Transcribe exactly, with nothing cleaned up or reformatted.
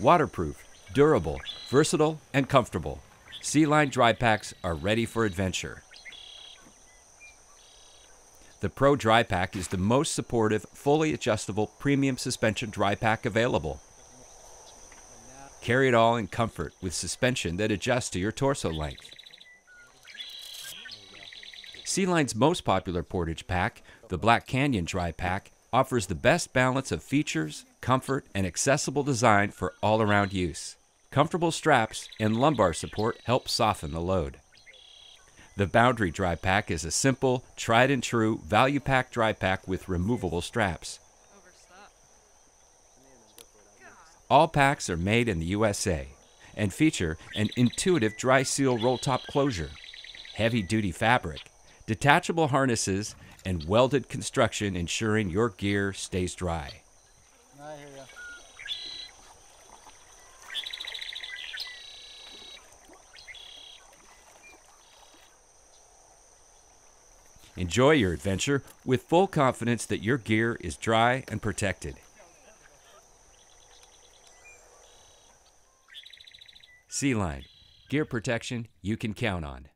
Waterproof, durable, versatile, and comfortable, SealLine dry packs are ready for adventure. The Pro Dry Pack is the most supportive, fully adjustable premium suspension dry pack available. Carry it all in comfort with suspension that adjusts to your torso length. SealLine's most popular portage pack, the Black Canyon Dry Pack, offers the best balance of features, comfort, and accessible design for all-around use. Comfortable straps and lumbar support help soften the load. The Boundary Dry Pack is a simple, tried and true, value pack dry pack with removable straps. All packs are made in the U S A and feature an intuitive dry seal roll top closure, heavy-duty fabric, detachable harnesses, and welded construction ensuring your gear stays dry. I hear ya. Enjoy your adventure with full confidence that your gear is dry and protected. SealLine, gear protection you can count on.